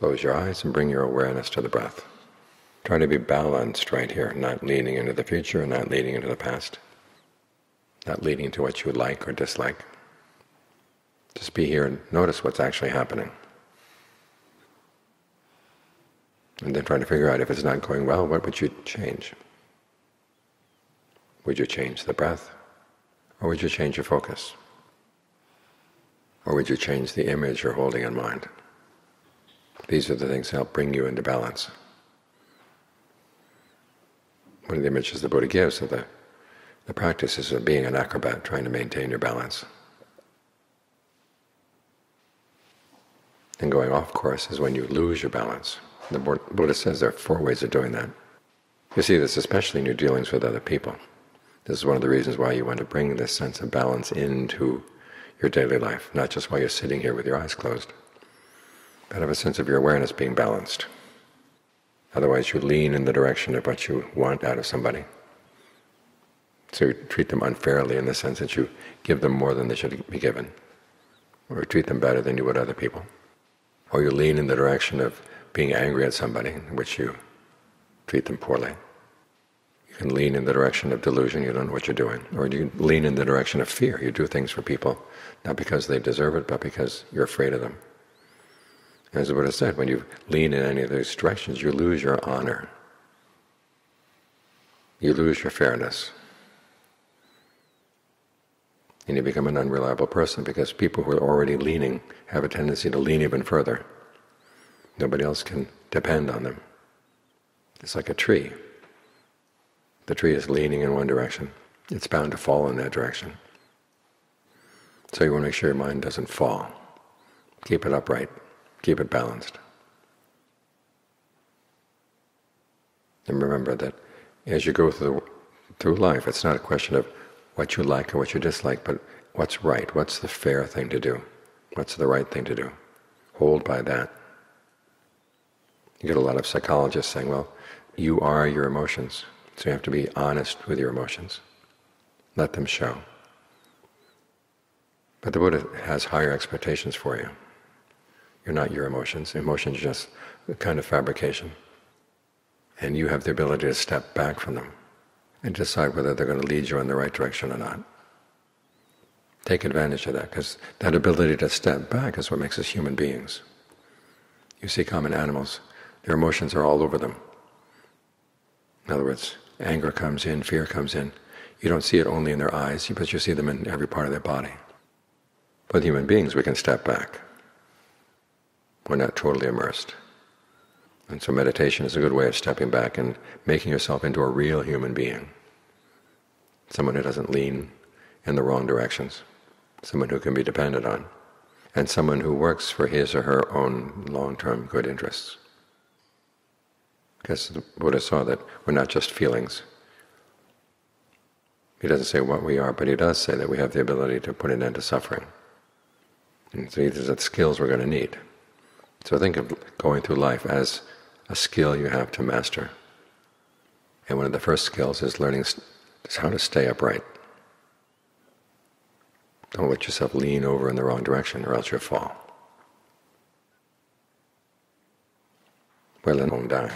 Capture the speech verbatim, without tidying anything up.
Close your eyes and bring your awareness to the breath. Try to be balanced right here, not leaning into the future, not leaning into the past, not leaning into what you like or dislike. Just be here and notice what's actually happening. And then try to figure out if it's not going well, what would you change? Would you change the breath? Or would you change your focus? Or would you change the image you're holding in mind? These are the things that help bring you into balance. One of the images the Buddha gives of the, the practices of being an acrobat, trying to maintain your balance. And going off course is when you lose your balance. The Buddha says there are four ways of doing that. You see this especially in your dealings with other people. This is one of the reasons why you want to bring this sense of balance into your daily life, not just while you're sitting here with your eyes closed, but have a sense of your awareness being balanced. Otherwise you lean in the direction of what you want out of somebody. So you treat them unfairly in the sense that you give them more than they should be given, or treat them better than you would other people. Or you lean in the direction of being angry at somebody, in which you treat them poorly. You can lean in the direction of delusion, you don't know what you're doing. Or you can lean in the direction of fear. You do things for people, not because they deserve it, but because you're afraid of them. As the Buddha said, when you lean in any of those directions, you lose your honor. You lose your fairness. And you become an unreliable person, because people who are already leaning have a tendency to lean even further. Nobody else can depend on them. It's like a tree. The tree is leaning in one direction. It's bound to fall in that direction. So you want to make sure your mind doesn't fall. Keep it upright. Keep it balanced. And remember that as you go through, through life, it's not a question of what you like or what you dislike, but what's right, what's the fair thing to do, what's the right thing to do. Hold by that. You get a lot of psychologists saying, well, you are your emotions, so you have to be honest with your emotions. Let them show. But the Buddha has higher expectations for you. You're not your emotions. Emotions are just a kind of fabrication. And you have the ability to step back from them and decide whether they're going to lead you in the right direction or not. Take advantage of that, because that ability to step back is what makes us human beings. You see common animals, their emotions are all over them. In other words, anger comes in, fear comes in. You don't see it only in their eyes, but you see them in every part of their body. With human beings, we can step back. We're not totally immersed. And so meditation is a good way of stepping back and making yourself into a real human being. Someone who doesn't lean in the wrong directions. Someone who can be depended on. And someone who works for his or her own long-term good interests. Because the Buddha saw that we're not just feelings. He doesn't say what we are, but he does say that we have the ability to put an end to suffering. And so these are the skills we're going to need. So think of going through life as a skill you have to master. And one of the first skills is learning how to stay upright. Don't let yourself lean over in the wrong direction, or else you'll fall. Well, then don't die.